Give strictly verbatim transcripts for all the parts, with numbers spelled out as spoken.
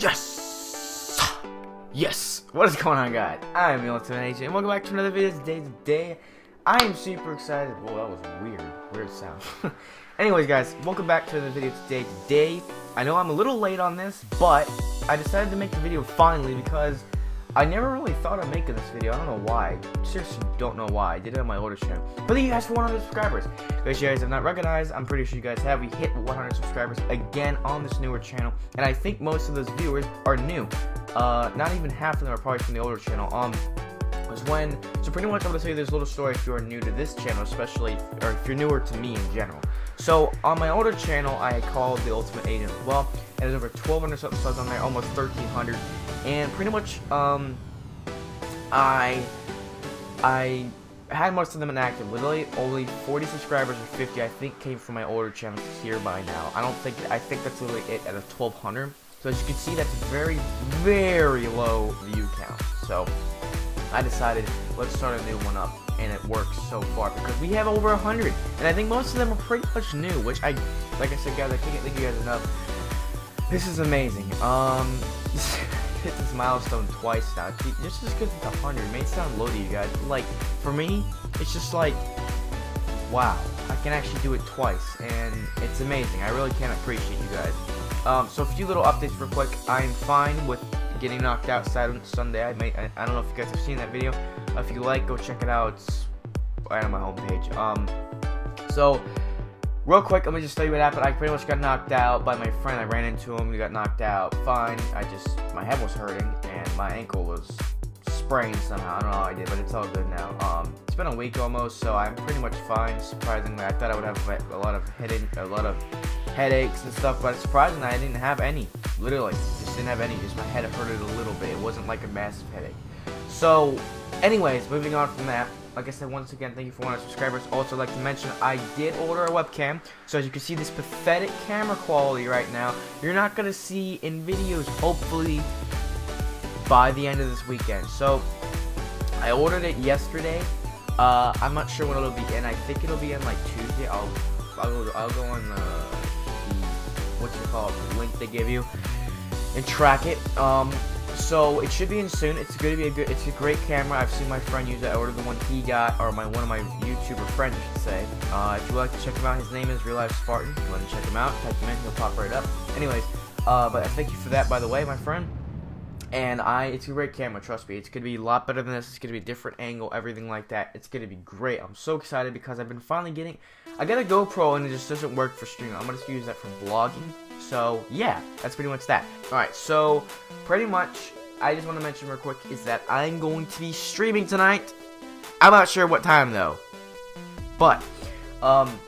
Yes! Yes! What is going on, guys? I am Real Life Spartan, and welcome back to another video. Today, today, I am super excited. Whoa, that was weird. Weird sound. Anyways, guys, welcome back to another video today. Today, I know I'm a little late on this, but I decided to make the video finally because I never really thought of making this video. I don't know why. Seriously, don't know why. I did it on my older channel. But thank you guys for one hundred subscribers. Because you guys have not recognized, I'm pretty sure you guys have. We hit one hundred subscribers again on this newer channel. And I think most of those viewers are new. Uh, not even half of them are probably from the older channel. Um, was when so pretty much I'm gonna tell you this little story if you're new to this channel, especially if, or if you're newer to me in general. So on my older channel, I called the Ultimate Agent as well. And there's over twelve hundred something subs on there, almost thirteen hundred. And pretty much, um, I, I had most of them inactive. Literally, only forty subscribers or fifty, I think, came from my older channel here by now. I don't think, I think that's literally it at a twelve hundred. So as you can see, that's very, very low view count. So I decided, let's start a new one up. And it works so far because we have over one hundred. And I think most of them are pretty much new, which I, like I said, guys, I can't thank you guys enough. This is amazing. Um... Hit this milestone twice now. Just as good as one hundred. It may sound low to you guys, but like for me, it's just like, wow, I can actually do it twice, and it's amazing. I really can't appreciate you guys. Um, so a few little updates real quick. I'm fine with getting knocked out Saturday, Sunday. I may, I, I don't know if you guys have seen that video. If you like, go check it out. It's right on my homepage. Um, so. Real quick, let me just tell you what happened. I pretty much got knocked out by my friend. I ran into him. We got knocked out. Fine. I just, my head was hurting and my ankle was sprained somehow. I don't know how I did, but it's all good now. Um, it's been a week almost, so I'm pretty much fine. Surprisingly, I thought I would have a lot of headache, a lot of headaches and stuff, but surprisingly, I didn't have any. Literally, just didn't have any. Just my head hurted a little bit. It wasn't like a massive headache. So, anyways, moving on from that. Like I said, once again, thank you for one hundred subscribers. Also, like to mention, I did order a webcam. So as you can see, this pathetic camera quality right now, you're not going to see in videos, hopefully, by the end of this weekend. So, I ordered it yesterday. Uh, I'm not sure when it'll be in. I think it'll be in, like, Tuesday. I'll, I'll, go, I'll go on the, the, what's it called, the link they give you and track it. Um... So it should be in soon. It's going to be a good. It's a great camera. I've seen my friend use it. I ordered the one he got, or my one of my YouTuber friends, I should say. Uh, if you would like to check him out, his name is Real Life Spartan. If you want to check him out, type him in. He'll pop right up. Anyways, uh, but I thank you for that, by the way, my friend. And I, it's a great camera. Trust me, it's going to be a lot better than this. It's going to be a different angle, everything like that. It's going to be great. I'm so excited because I've been finally getting. I got a GoPro and it just doesn't work for streaming. I'm going to use that for vlogging. So, yeah, that's pretty much that. Alright, so, pretty much, I just want to mention real quick is that I'm going to be streaming tonight. I'm not sure what time, though. But, um,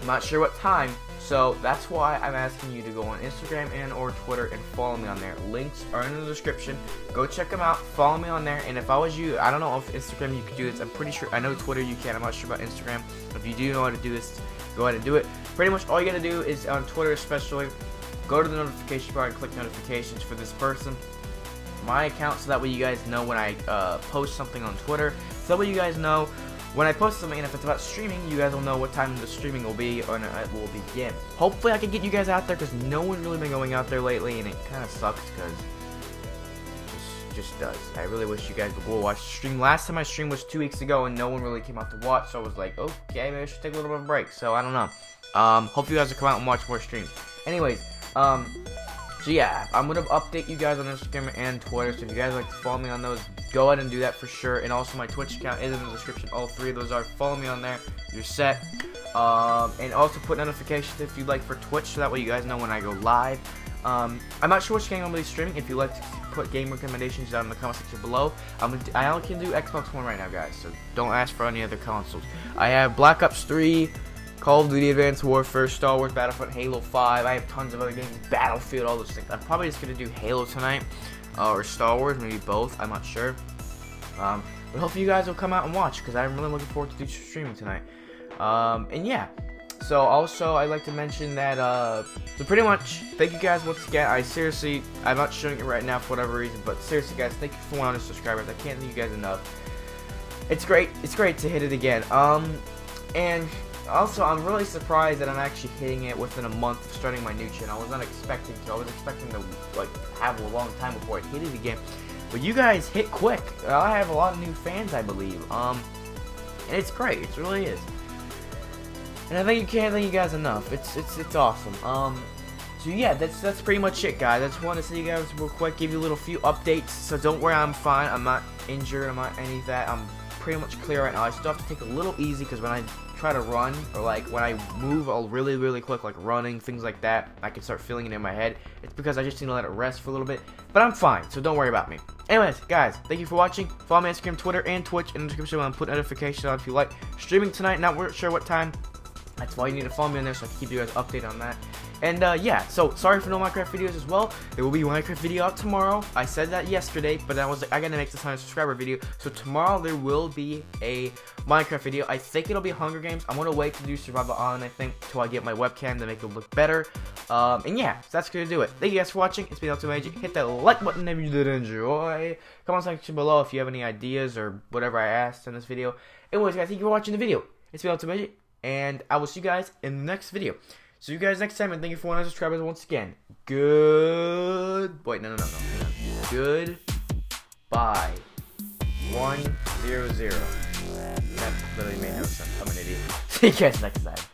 I'm not sure what time, so that's why I'm asking you to go on Instagram and or Twitter and follow me on there. Links are in the description. Go check them out. Follow me on there. And if I was you, I don't know if Instagram you could do this. I'm pretty sure, I know Twitter you can. I'm not sure about Instagram. If you do know how to do this, go ahead and do it. Pretty much all you gotta do is on Twitter especially, go to the notification bar and click notifications for this person, my account, so that way you guys know when I uh, post something on Twitter. So that way you guys know when I post something, and if it's about streaming, you guys will know what time the streaming will be or it will begin. Hopefully I can get you guys out there because no one's really been going out there lately, and it kind of sucks because it just, just does. I really wish you guys would go watch the stream. Last time I streamed was two weeks ago, and no one really came out to watch, so I was like, okay, maybe I should take a little bit of a break. So I don't know. Um, hope you guys will come out and watch more streams. Anyways, um, so yeah, I'm gonna update you guys on Instagram and Twitter, so if you guys like to follow me on those, go ahead and do that for sure. And also my Twitch account is in the description, all three of those are. Follow me on there, you're set. Um, and also put notifications if you'd like for Twitch, so that way you guys know when I go live. Um, I'm not sure which game I'm gonna be streaming. If you'd like to put game recommendations down in the comment section below. I'm gonna, I only can do Xbox One right now, guys, so don't ask for any other consoles. I have Black Ops three, Call of Duty Advanced Warfare, Star Wars Battlefront, Halo five, I have tons of other games, Battlefield, all those things. I'm probably just going to do Halo tonight, uh, or Star Wars, maybe both, I'm not sure. Um, but hopefully you guys will come out and watch, because I'm really looking forward to do streaming tonight. Um, and yeah, so also I'd like to mention that, uh, so pretty much, thank you guys once again. I seriously, I'm not showing it right now for whatever reason, but seriously guys, thank you for one hundred subscribers, I can't thank you guys enough. It's great, it's great to hit it again. Um, and... Also, I'm really surprised that I'm actually hitting it within a month of starting my new channel. I was not expecting to. I was expecting to like have a long time before it hit it again. But you guys hit quick. I have a lot of new fans, I believe. Um, and it's great. It really is. And I think you can't thank you guys enough. It's it's it's awesome. Um, so yeah, that's that's pretty much it, guys. I just want to see you guys real quick, give you a little few updates. So don't worry, I'm fine. I'm not injured. I'm not any of that. I'm pretty much clear right now. I still have to take a little easy because when I try to run, or like when I move I'll really really quick, like running, things like that, I can start feeling it in my head. It's because I just need to let it rest for a little bit, but I'm fine, so don't worry about me. Anyways, guys, thank you for watching. Follow me on Instagram, Twitter, and Twitch in the description below and put notifications on if you like. Streaming tonight, not sure what time. That's why you need to follow me on there so I can keep you guys updated on that. And uh, yeah, so sorry for no Minecraft videos as well. There will be a Minecraft video out tomorrow. I said that yesterday, but I was like, I gotta make this on a subscriber video. So tomorrow there will be a Minecraft video. I think it'll be Hunger Games. I'm gonna wait to do Survival Island, I think, till I get my webcam to make it look better. Um, and yeah, so that's gonna do it. Thank you guys for watching. It's been Ultimate. Hit that like button if you did enjoy. Comment section below if you have any ideas or whatever I asked in this video. Anyways, guys, thank you for watching the video. It's been Ultimate, and I will see you guys in the next video. See you guys next time, and thank you for one hundred subscribers once again. Good... Wait, no, no, no, no. Good... Bye. one zero zero. That literally made no sense. I'm an idiot. See you guys next time.